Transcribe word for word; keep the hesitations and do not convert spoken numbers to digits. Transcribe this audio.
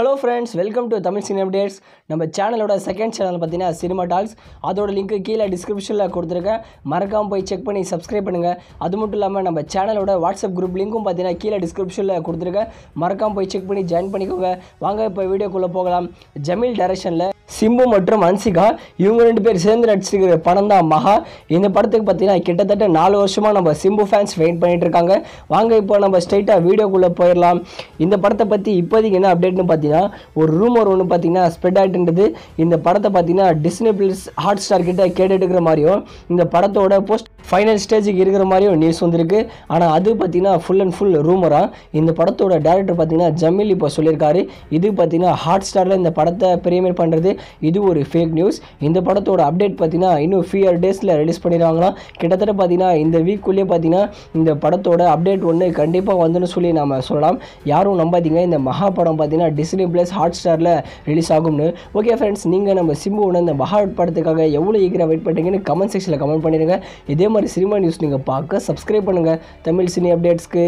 Hello friends, welcome to Tamil Cinema Updates. நம்ம சேனலோட second channel பார்த்தீங்கன்னா சினிமா டாக்ஸ். அதோட லிங்க் கீழே டிஸ்கிரிப்ஷனில் கொடுத்துருக்கேன், மறக்காமல் போய் செக் பண்ணி சப்ஸ்கிரைப் பண்ணுங்கள். அது மட்டும் இல்லாமல் நம்ம சேனலோட வாட்ஸ்அப் குரூப் லிங்க்கும் பார்த்தீங்கன்னா கீழே டிஸ்கிரிப்ஷனில் கொடுத்துருக்கேன், மறக்காமல் போய் செக் பண்ணி ஜாயின் பண்ணிக்கோங்க. வாங்க இப்போ வீடியோக்குள்ளே போகலாம். ஜமீல் டைரக்ஷனில் சிம்பு மற்றும் ஹன்சிகா இவங்க ரெண்டு பேர் சேர்ந்து நடிச்சிருக்கிற படம் தான் மகா. இந்த படத்துக்கு பார்த்தீங்கன்னா கிட்டத்தட்ட நாலு வருஷமாக நம்ம சிம்பு ஃபேன்ஸ் வெயிட் பண்ணிகிட்டு இருக்காங்க. வாங்க இப்போ நம்ம ஸ்ட்ரைட்டாக வீடியோக்குள்ளே போயிடலாம். இந்த படத்தை பற்றி இப்போதைக்கு என்ன அப்டேட்னு பார்த்தீங்கன்னா, ஒரு ரூமர் ஒன்று பார்த்தீங்கன்னா ஸ்ப்ரெட் ஆகிட்டுன்றது. இந்த படத்தை பார்த்தீங்கன்னா டிஸ்னி பிளஸ் ஹாட்ஸ்டார் கிட்ட கேட்டுட்டு இருக்கிற மாதிரியும் இந்த படத்தோட போஸ்ட் ஃபைனல் ஸ்டேஜுக்கு இருக்கிற மாதிரியும் நியூஸ் வந்திருக்கு. ஆனால் அது பார்த்தீங்கன்னா ஃபுல் அண்ட் ஃபுல் ரூமராக. இந்த படத்தோட டேரக்டர் பார்த்தீங்கன்னா ஜமீல் இப்போ சொல்லியிருக்காரு, இது பார்த்தீங்கன்னா ஹாட் ஸ்டாரில் இந்த படத்தை பிரீமியர் பண்ணுறது இது ஒரு ஃபேக் நியூஸ். இந்த படத்தோட அப்டேட் பார்த்தீங்கன்னா இன்னும் ஃபியூ டேஸில் ரிலீஸ் பண்ணிடுவாங்களாம். கிட்டத்தட்ட பார்த்தீங்கன்னா இந்த வீக்குள்ளேயே பார்த்தீங்கன்னா இந்த படத்தோட அப்டேட் ஒன்று கண்டிப்பாக வந்துன்னு சொல்லி நம்ம சொல்லலாம். யாரும் நம்பாதீங்க, இந்த மகா படம் பார்த்தீங்கன்னா டிஸ்னி பிளஸ் ஹாட் ஸ்டாரில் ரிலீஸ் ஆகும்னு. ஓகே ஃப்ரெண்ட்ஸ், நீங்கள் நம்ம சிம்பு ஒன்று இந்த மகா படத்துக்காக எவ்வளோ ஈக்கிரம் வெயிட் பண்ணுறீங்கன்னு கமெண்ட் செக்ஷனில் கமெண்ட் பண்ணிடுங்க. இதே மாதிரி சினிமா நியூஸ் நீங்கள் பார்க்க சப்ஸ்கிரைப் பண்ணுங்கள் தமிழ் சினி அப்டேட்ஸ்க்கு.